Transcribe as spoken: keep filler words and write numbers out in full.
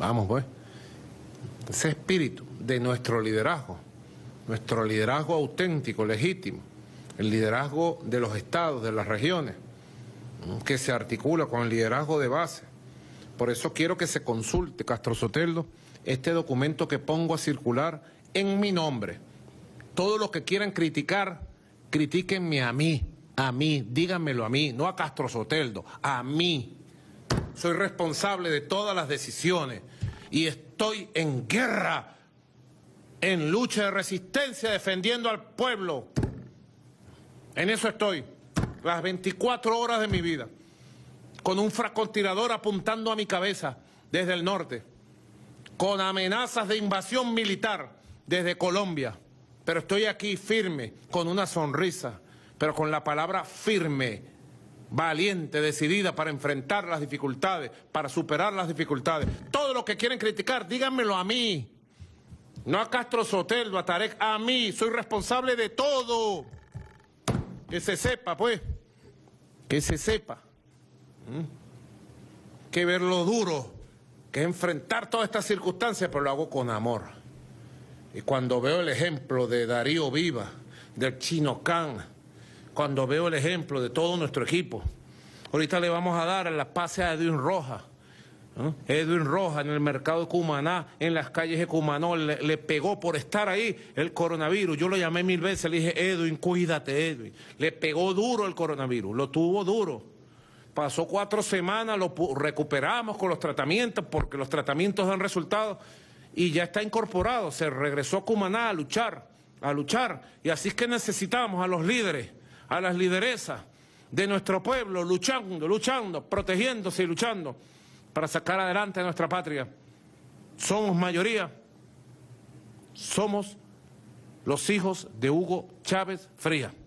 Vamos, pues. Ese espíritu de nuestro liderazgo, nuestro liderazgo auténtico, legítimo, el liderazgo de los estados, de las regiones, que se articula con el liderazgo de base. Por eso quiero que se consulte, Castro Soteldo, este documento que pongo a circular en mi nombre. Todos los que quieran criticar, critíquenme a mí, a mí, díganmelo a mí, no a Castro Soteldo, a mí. Soy responsable de todas las decisiones y estoy en guerra, en lucha de resistencia, defendiendo al pueblo. En eso estoy, las veinticuatro horas de mi vida, con un francotirador apuntando a mi cabeza desde el norte, con amenazas de invasión militar desde Colombia. Pero estoy aquí firme, con una sonrisa, pero con la palabra firme, valiente, decidida para enfrentar las dificultades, para superar las dificultades. Todo lo que quieren criticar, díganmelo a mí, no a Castro Soteldo, a Tarek, a mí. Soy responsable de todo. Que se sepa, pues, que se sepa, ¿Mm? que ver lo duro, que enfrentar todas estas circunstancias, pero lo hago con amor. Y cuando veo el ejemplo de Darío Viva, del Chino Khan, cuando veo el ejemplo de todo nuestro equipo, ahorita le vamos a dar la pase a Edwin Roja, ¿no? Edwin Roja en el mercado de Cumaná, en las calles de Cumaná, le, le pegó por estar ahí el coronavirus. Yo lo llamé mil veces, le dije, Edwin, cuídate, Edwin. Le pegó duro el coronavirus, lo tuvo duro. Pasó cuatro semanas, lo recuperamos con los tratamientos, porque los tratamientos dan resultados, y ya está incorporado, se regresó a Cumaná a luchar, a luchar. Y así es que necesitamos a los líderes, a las lideresas de nuestro pueblo, luchando, luchando, protegiéndose y luchando, para sacar adelante a nuestra patria. Somos mayoría, somos los hijos de Hugo Chávez Frías.